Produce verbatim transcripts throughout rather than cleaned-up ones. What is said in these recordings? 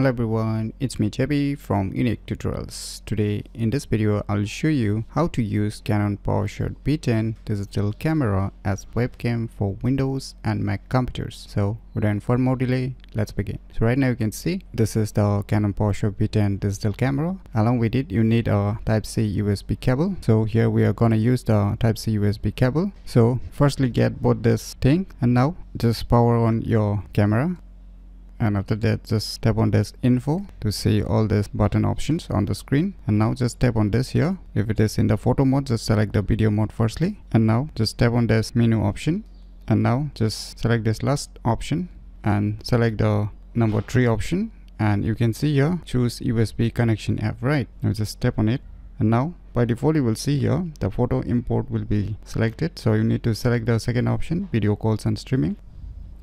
Hello everyone, it's me Chebby from Unique Tutorials. Today in this video I'll show you how to use Canon PowerShot V ten digital camera as webcam for Windows and Mac computers. So without further more delay, let's begin. So right now you can see this is the Canon PowerShot V ten digital camera. Along with it you need a Type-C U S B cable. So here we are gonna use the Type-C U S B cable. So firstly get both this thing and now just power on your camera. And after that just tap on this info to see all these button options on the screen, and now just tap on this here. If it is in the photo mode, just select the video mode firstly, and now just tap on this menu option, and now just select this last option and select the number three option, and you can see here choose U S B connection app, right? Now just tap on it, and now by default you will see here the photo import will be selected, so you need to select the second option, video calls and streaming,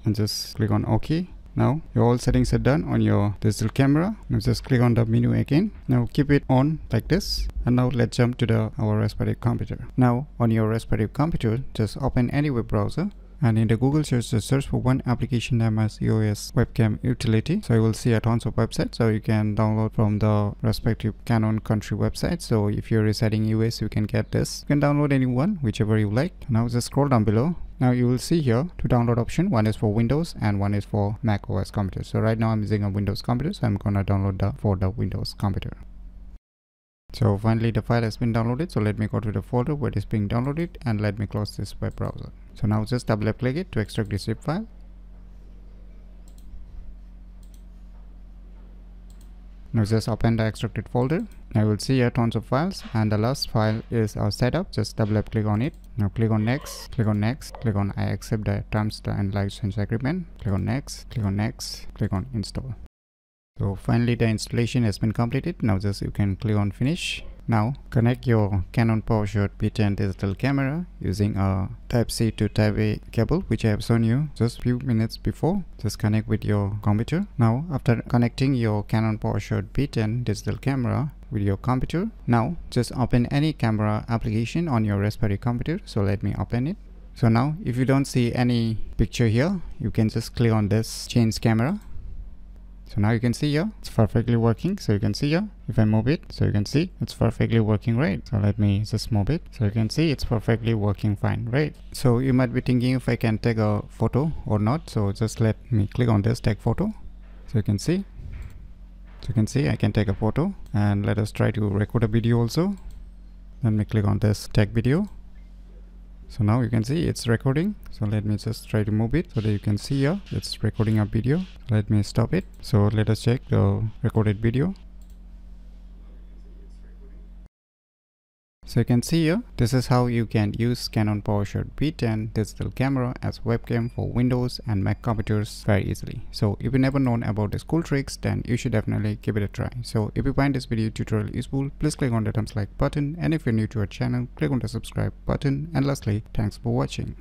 and just click on OK. Now your all settings are done on your digital camera. Now just click on the menu again. Now keep it on like this. And now let's jump to the our Raspberry computer. Now on your Raspberry computer, just open any web browser. And in the Google search, just search for one application named as E O S webcam utility. So you will see a tons of websites. So you can download from the respective Canon country website. So if you're residing U S, you can get this. You can download any one, whichever you like. Now just scroll down below. Now you will see here two download options. One is for Windows and one is for Mac O S computer. So right now I'm using a Windows computer. So I'm gonna download the for the Windows computer. So finally the file has been downloaded. So let me go to the folder where it is being downloaded and let me close this web browser. So now just double click it to extract the zip file. Now just open the extracted folder. Now you will see here tons of files and the last file is our setup. Just double click on it. Now click on next, click on next, click on I accept the terms and license agreement. Click on next, click on next, click on install. So finally the installation has been completed. Now just you can click on finish. Now connect your Canon PowerShot V ten digital camera using a Type-C to Type-A cable which I have shown you just few minutes before. Just connect with your computer. Now after connecting your Canon PowerShot V ten digital camera with your computer, now just open any camera application on your Raspberry computer. So let me open it. So now if you don't see any picture here, you can just click on this change camera. So now you can see here, it's perfectly working. So you can see here, if I move it, so you can see it's perfectly working, right? So let me just move it. So you can see it's perfectly working fine, right? So you might be thinking if I can take a photo or not. So just let me click on this take photo. So you can see, so you can see I can take a photo, and let us try to record a video also. Let me click on this take video. So now you can see it's recording. So let me just try to move it so that you can see here it's recording a video. Let me stop it. So let us check the recorded video. So you can see here, this is how you can use Canon PowerShot V ten digital camera as webcam for Windows and Mac computers very easily. So if you never known about these cool tricks, then you should definitely give it a try. So if you find this video tutorial useful, please click on the thumbs like button, and if you're new to our channel, click on the subscribe button, and lastly, thanks for watching.